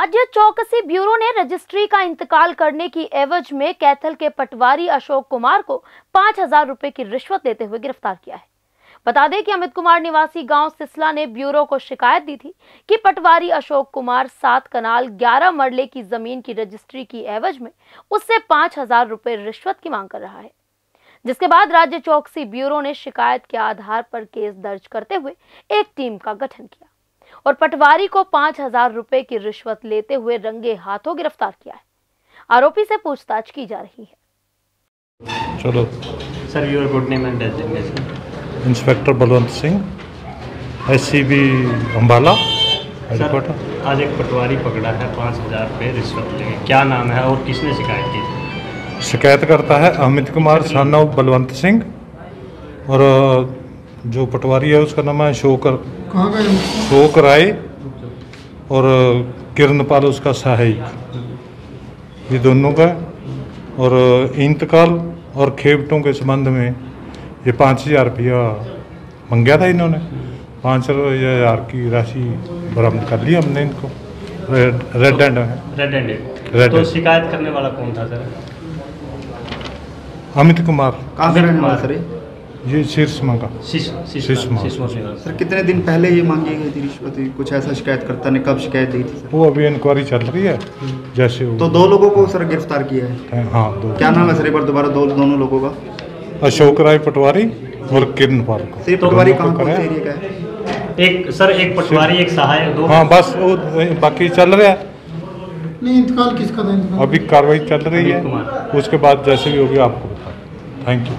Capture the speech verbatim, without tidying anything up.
राज्य चौकसी ब्यूरो ने रजिस्ट्री का इंतकाल करने की एवज में कैथल के पटवारी अशोक कुमार को पांच हजार रुपए की रिश्वत देते हुए गिरफ्तार किया है। बता दें कि अमित कुमार निवासी गांव सिसला ने ब्यूरो को शिकायत दी थी कि पटवारी अशोक कुमार सात कनाल ग्यारह मरले की जमीन की रजिस्ट्री की एवज में उससे पांच हजार रुपए रिश्वत की मांग कर रहा है, जिसके बाद राज्य चौकसी ब्यूरो ने शिकायत के आधार पर केस दर्ज करते हुए एक टीम का गठन किया और पटवारी को पांच हजार रुपए की रिश्वत लेते हुए रंगे हाथों गिरफ्तार किया है। आरोपी से पूछताछ की जा रही है। चलो sir, your good name and designation? Inspector Balwant Singh, SCB Ambala. आज एक पटवारी पकड़ा है पाँच हजार रुपये रिश्वत लेंगे, क्या नाम है और किसने शिकायत की थी? शिकायत करता है अमित कुमार सन ऑफ बलवंत सिंह, और जो पटवारी है उसका नाम है शोकर शोक राय और किरणपाल उसका सहायक, ये दोनों का। और इंतकाल और खेवटों के संबंध में ये पाँच हज़ार रुपया मंगाया था इन्होंने, पाँच हज़ार की राशि बरामद कर ली हमने इनको। Red red hand red hand तो शिकायत करने वाला कौन था सर? अमित कुमार सर, ये शीर्ष मांगा सर। कितने दिन पहले ये मांगी गई थी रिश्वत? कुछ ऐसा शिकायत करता ने कब शिकायत दी थी? वो अभी इंक्वायरी चल रही है जैसे। तो दो लोगों को सर गिरफ्तार किया है। हाँ, दो। क्या नाम है सर एक बार दोबारा दो दोनों लोगों का? अशोक राय पटवारी और किरण पाल। पटवारी कहाँ का है? एक सर एक पटवारी एक सहायक, दो। हाँ बस, वो बाकी चल रहा है। नहीं, इंतकाल किसका था? अभी कार्रवाई चल रही है, उसके बाद जैसे भी होगी आपको बता। Thank you.